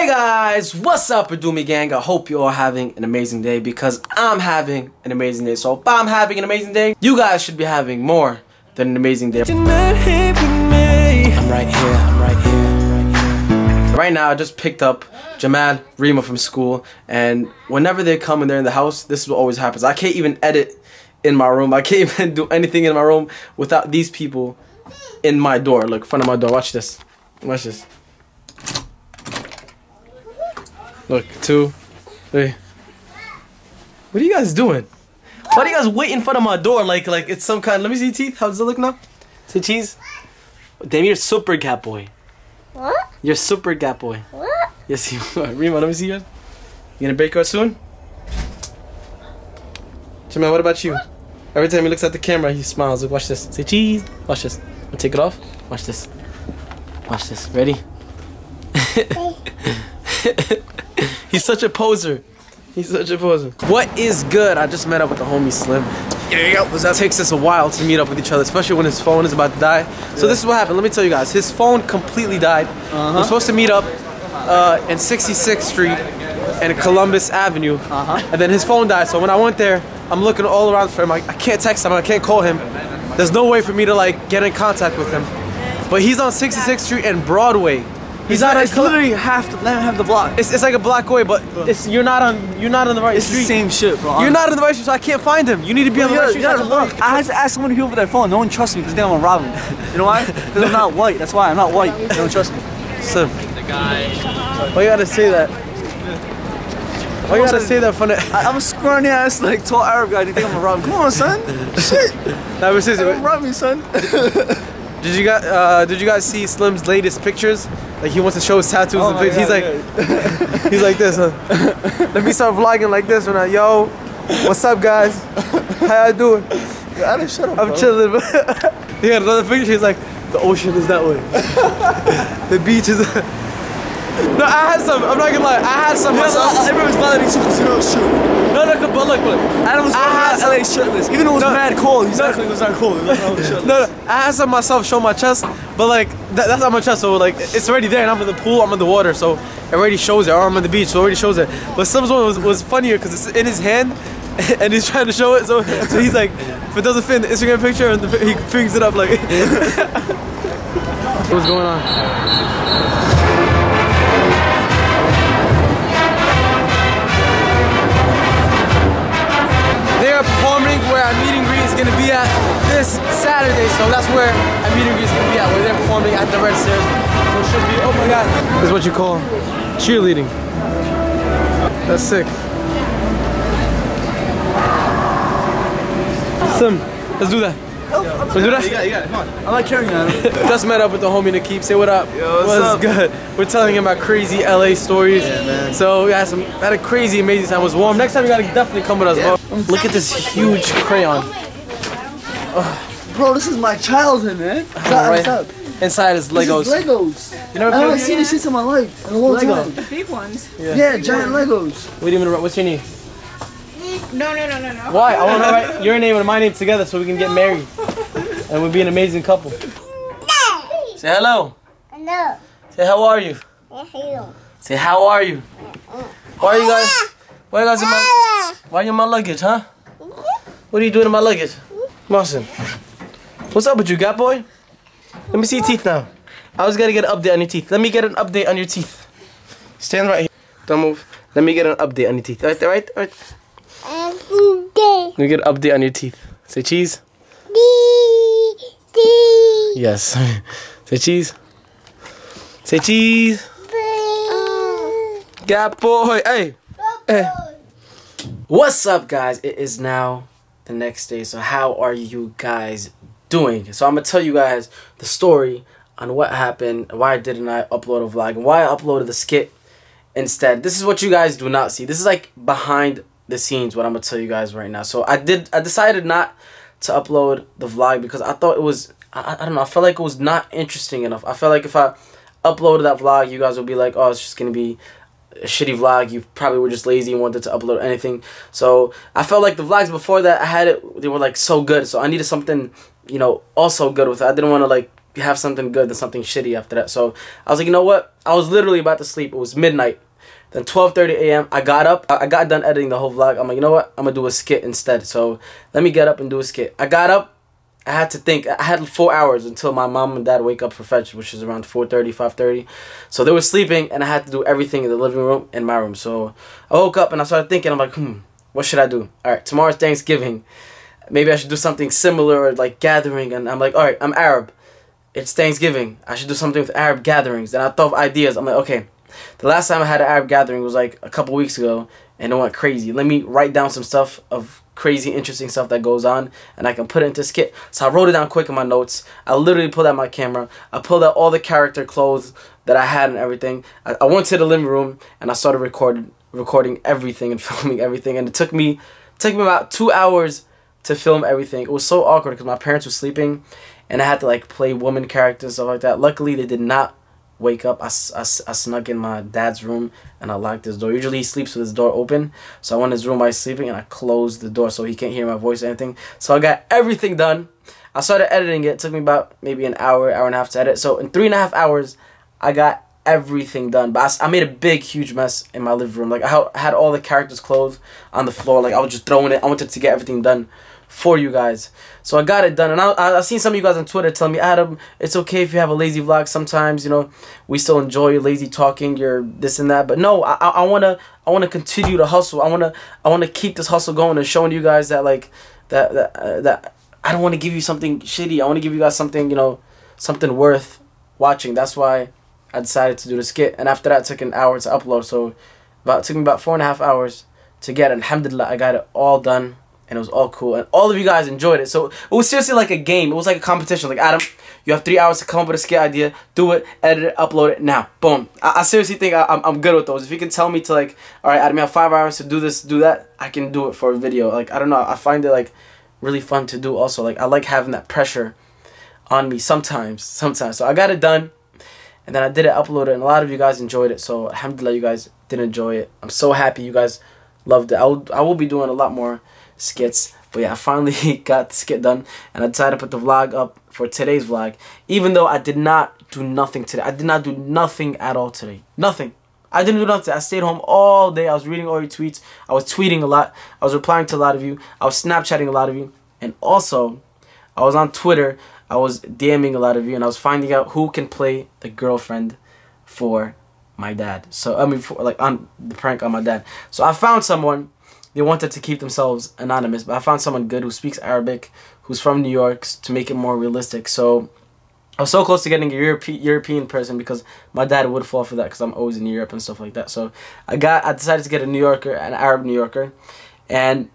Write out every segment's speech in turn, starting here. Hey guys, what's up, Adoomy Gang? I hope you're all having an amazing day because I'm having an amazing day. So if I'm having an amazing day, you guys should be having more than an amazing day. I'm right here, I'm right here. Right now, I just picked up Jamal Rima from school, and whenever they come and they're in the house, this is what always happens. I can't even edit in my room. I can't even do anything in my room without these people in my door. Look, in front of my door. Watch this. Watch this. Look, 2, 3. What are you guys doing? Why do you guys wait in front of my door like it's some kind? Let me see your teeth. How does it look now? See cheese? Damn, you're super gap boy. What? You're super gap boy. What? Yes, you are. Rima, let me see you. You gonna break her soon? Jamal, what about you? Every time he looks at the camera, he smiles. Look, watch this. Say cheese. Watch this. I'll take it off. Watch this. Watch this. Ready? He's such a poser. He's such a poser. What is good? I just met up with the homie Slim. It takes us a while to meet up with each other, especially when his phone is about to die. Yeah. So this is what happened. Let me tell you guys. His phone completely died. We're supposed to meet up in 66th Street and Columbus Avenue. And then his phone died. So when I went there, I'm looking all around for him. I can't text him. I can't call him. There's no way for me to like get in contact with him. But he's on 66th Street and Broadway. He's not. It's literally half the block. It's like a block away, but it's, you're not on the right street. It's the same shit, bro. You're not on the right street, so I can't find him. You need to be on the right street. Look. I had to ask so many people for their phone. No one trusts me because they don't want to rob them. You know why? Because I'm not white. That's why I'm not white. They don't trust me. So, why you gotta say that? Why you gotta say that for the? I'm a scrawny ass like tall Arab guy. Do you think I'm gonna rob him? Come on, son. Shit. That was his. Rob me, son. Did you guys see Slim's latest pictures? Like he wants to show his tattoos and things. He's like, he's like this. Huh? Let me start vlogging like this. When I yo, what's up, guys? How y'all doing? I didn't shut up. I'm chilling. He had another picture. He's like, the ocean is that way. The beach is. No, I had some. I'm not gonna lie. I had some myself. Everyone's bothering me too. No, but look, Adam was wearing LA shirtless. Even though it was mad cold, exactly, it was not cold. It was not shirtless. No, I asked myself show my chest, but like, that's not my chest, so like, it's already there, and I'm in the pool, I'm in the water, so it already shows it, or I'm on the beach, so it already shows it. But Slim's one was funnier, because it's in his hand, and he's trying to show it, so he's like, if it doesn't fit in the Instagram picture, and he fings it up like... What's going on? Where our meet and greet is gonna be at this Saturday, so that's where our meet and greet is gonna be at. We're there performing at the Red Stairs, so it should be. Oh my God! This is what you call cheerleading. That's sick. Sim, let's do that. Let's do that. You got it. Come on. I'm not carrying that. Just met up with the homie Nakeep. Say what up. Yo, what's up? Good. We're telling him about crazy LA stories. Yeah, man. So we had a crazy, amazing time. It was warm. Next time you gotta definitely come with us. Yeah. Look at this huge crayon. Oh. Bro, this is my childhood, man. Right. Inside is Legos. This is Legos. You know what I haven't seen this shit in my life in a long time. The big ones. Yeah, giant Legos. Wait a minute. What's your name? No. Why? I want to write your name and my name together so we can get married, and we'll be an amazing couple. Say hello. Hello. Say how are you? Hello. Say how are you? Why are you guys? Why are you guys in my? Why are you in my luggage, huh? What are you doing in my luggage? Mohsen, what's up with you, gap boy? Let me see your teeth now. I was gonna get an update on your teeth. Let me get an update on your teeth. Stand right here. Don't move. Let me get an update on your teeth. All right. Let me get an update on your teeth. Say cheese. Yes. Say cheese. Say cheese. Gap boy. Hey. Hey. What's up, guys? It is now the next day, so how are you guys doing? So I'm gonna tell you guys the story on what happened, why didn't I upload a vlog, and why I uploaded the skit instead. This is what you guys do not see. This is like behind the scenes what I'm gonna tell you guys right now. So I decided not to upload the vlog because I thought it was, I don't know, I felt like it was not interesting enough. I felt like if I uploaded that vlog, you guys would be like, oh, it's just gonna be a shitty vlog, you probably were just lazy and wanted to upload anything. So I felt like the vlogs before that I had, it they were like so good, so I needed something, you know, also good with it. I didn't want to like have something good than something shitty after that. So I was like, you know what? I was literally about to sleep. It was midnight. Then 12:30 a.m. I got up. I got done editing the whole vlog. I'm like, you know what? I'm going to do a skit instead. So let me get up and do a skit. I got up. I had to think. I had 4 hours until my mom and dad wake up for fetch, which is around 4:30, 5:30. So they were sleeping, and I had to do everything in the living room and my room. So I woke up, and I started thinking. I'm like, what should I do? All right, tomorrow's Thanksgiving. Maybe I should do something similar, or like gathering. And I'm like, all right, I'm Arab. It's Thanksgiving. I should do something with Arab gatherings. Then I thought of ideas. I'm like, okay, the last time I had an Arab gathering was like a couple weeks ago, and it went crazy. Let me write down some stuff of crazy, interesting stuff that goes on, and I can put it into skit. So I wrote it down quick in my notes. I literally pulled out my camera. I pulled out all the character clothes that I had and everything. I went to the living room, and I started recording everything and filming everything. And it took me about 2 hours to film everything. It was so awkward because my parents were sleeping, and I had to like play woman characters, stuff like that. Luckily, they did not wake up. I snuck in my dad's room, and I locked his door. Usually he sleeps with his door open, so I went in his room while he's sleeping, and I closed the door so he can't hear my voice or anything. So I got everything done. I started editing it. It took me about maybe an hour, hour and a half to edit. So in 3.5 hours, I got everything done. But I made a big, huge mess in my living room. Like, I had all the characters' clothes on the floor. Like, I was just throwing it. I wanted to get everything done for you guys. So I got it done, and I've seen some of you guys on Twitter telling me, Adam, it's okay if you have a lazy vlog sometimes, you know, we still enjoy lazy talking, you're this and that. But no, I wanna continue to hustle. I wanna keep this hustle going and showing you guys that like that I don't wanna give you something shitty. I wanna give you guys something, you know, something worth watching. That's why I decided to do the skit, and after that it took an hour to upload, so it took me about 4.5 hours to get it. Alhamdulillah, I got it all done. And it was all cool. And all of you guys enjoyed it. So it was seriously like a game. It was like a competition. Like, Adam, you have 3 hours to come up with a skit idea. Do it. Edit it. Upload it. Now. Boom. I seriously think I'm good with those. If you can tell me to like, all right, Adam, you have 5 hours to do this, do that, I can do it for a video. Like, I don't know. I find it like really fun to do also. Like, I like having that pressure on me sometimes. So I got it done. And then I did it, uploaded it. And a lot of you guys enjoyed it. So alhamdulillah, you guys did enjoy it. I'm so happy you guys loved it. I will be doing a lot more skits, but yeah, I finally got the skit done, and I decided to put the vlog up for today's vlog, even though I did not do nothing today. I did not do nothing at all today. Nothing. I didn't do nothing. I stayed home all day. I was reading all your tweets. I was tweeting a lot. I was replying to a lot of you. I was Snapchatting a lot of you, and also I was on Twitter. I was DMing a lot of you, and I was finding out who can play the girlfriend for my dad. So I mean, for, like, on the prank on my dad. So I found someone. They wanted to keep themselves anonymous, but I found someone good who speaks Arabic, who's from New York, to make it more realistic. So I was so close to getting a European person because my dad would fall for that because I'm always in Europe and stuff like that. So I decided to get a New Yorker, an Arab New Yorker, and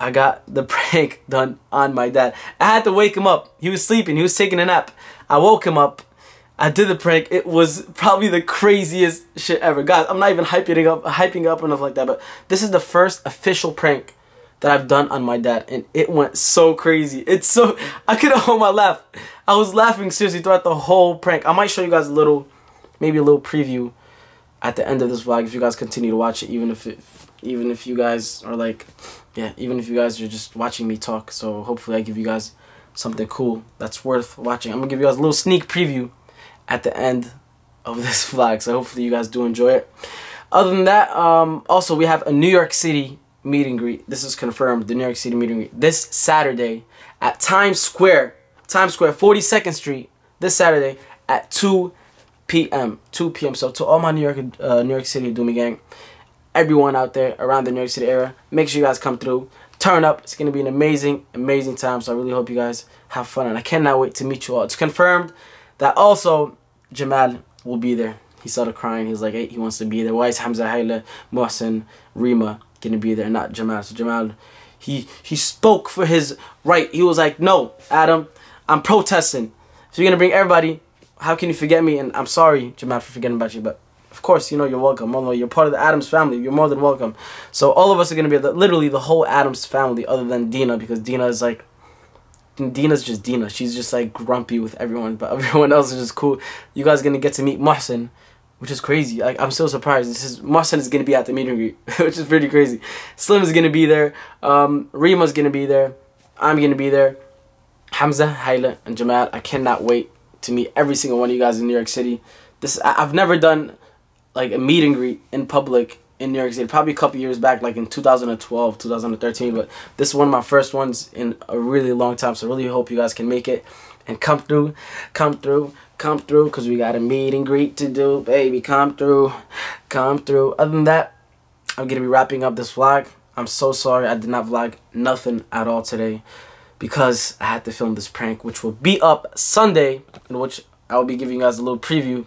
I got the prank done on my dad. I had to wake him up. He was sleeping. He was taking a nap. I woke him up. I did the prank. It was probably the craziest shit ever. Guys, I'm not even hyping up enough like that, but this is the first official prank that I've done on my dad, and it went so crazy. It's so, I couldn't hold my laugh. I was laughing seriously throughout the whole prank. I might show you guys maybe a little preview at the end of this vlog if you guys continue to watch it, even if you guys are like, yeah, even if you guys are just watching me talk. So hopefully I give you guys something cool that's worth watching. I'm gonna give you guys a little sneak preview at the end of this vlog, so hopefully you guys do enjoy it. Other than that, also we have a New York City meet and greet. This is confirmed, the New York City meet and greet this Saturday at Times Square, 42nd Street, this Saturday at 2 p.m. So to all my New York City Adoomy Gang, everyone out there around the New York City area, make sure you guys come through, turn up. It's gonna be an amazing time. So I really hope you guys have fun, and I cannot wait to meet you all. It's confirmed that also Jamal will be there. He started crying. He's like, hey, he wants to be there. Why is Hamza, Haila, Mohsen, Rima gonna be there, not Jamal? So Jamal, he spoke for his right. He was like, no, Adam, I'm protesting. So you're gonna bring everybody. How can you forget me? And I'm sorry, Jamal, for forgetting about you, but of course, you know, you're welcome. Although you're part of the Adams family, you're more than welcome. So all of us are gonna be literally the whole Adams family, other than Dina, because Dina is like, Dina's just Dina. She's just like grumpy with everyone, but everyone else is just cool. You guys are gonna get to meet Mohsen, which is crazy. Like, I'm so surprised. Mohsen is gonna be at the meet and greet, which is pretty crazy. Slim is gonna be there. Rima's gonna be there. I'm gonna be there. Hamza, Haila, and Jamal. I cannot wait to meet every single one of you guys in New York City. I've never done like a meet and greet in public in New York City, probably a couple years back, like in 2012, 2013, but this is one of my first ones in a really long time, so really hope you guys can make it and come through, because we got a meet and greet to do, baby. Come through. Other than that, I'm gonna be wrapping up this vlog. I'm so sorry I did not vlog nothing at all today because I had to film this prank, which will be up Sunday, in which I'll be giving you guys a little preview.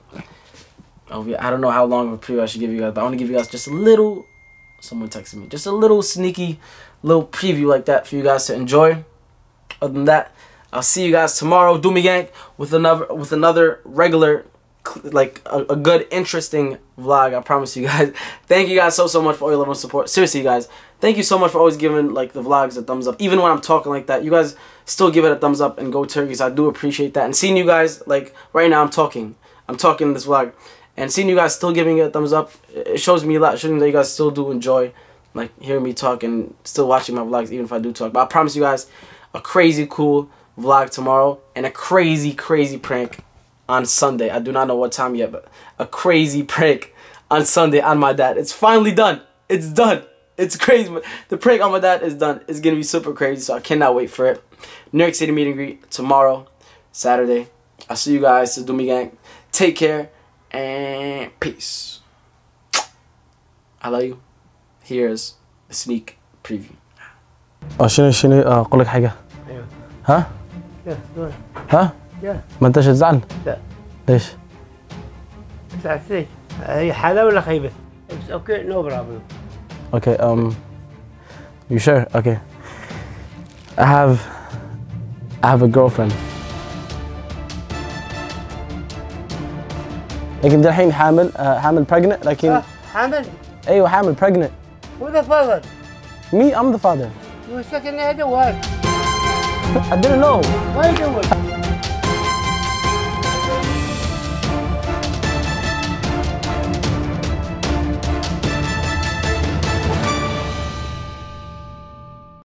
I don't know how long of a preview I should give you guys, but I want to give you guys just a little, someone texted me, just a little sneaky little preview like that for you guys to enjoy. Other than that, I'll see you guys tomorrow, Adoomy Gang, with another regular, like a good, interesting vlog. I promise you guys. Thank you guys so much for all your love and support. Seriously, you guys, thank you so much for always giving like the vlogs a thumbs up. Even when I'm talking like that, you guys still give it a thumbs up and go turkeys. I do appreciate that. And seeing you guys like right now, I'm talking in this vlog, and seeing you guys still giving it a thumbs up, it shows me a lot. It shows me that you guys still do enjoy like hearing me talk and still watching my vlogs, even if I do talk. But I promise you guys, a crazy cool vlog tomorrow and a crazy prank on Sunday. I do not know what time yet, but a crazy prank on Sunday on my dad. It's finally done. It's done. It's crazy, but the prank on my dad is done. It's gonna be super crazy, so I cannot wait for it. New York City meet and greet tomorrow, Saturday. I'll see you guys. Adoomy Gang, take care and peace. I love you. Here's a sneak preview. اقول لك حاجه. ايوه. ها؟ ها؟ ما انتش هتزعل؟ لا. ليش؟ ازعل ليه؟ هي حالة ولا خيبة؟ It's okay, no problem. Okay, you sure? Okay. I have a girlfriend. لكن ده الحين حامل pregnant لكن حامل؟ ايوه حامل pregnant. Who's the father? Me, I'm the father. You were second head or what? I didn't know. Why you doing?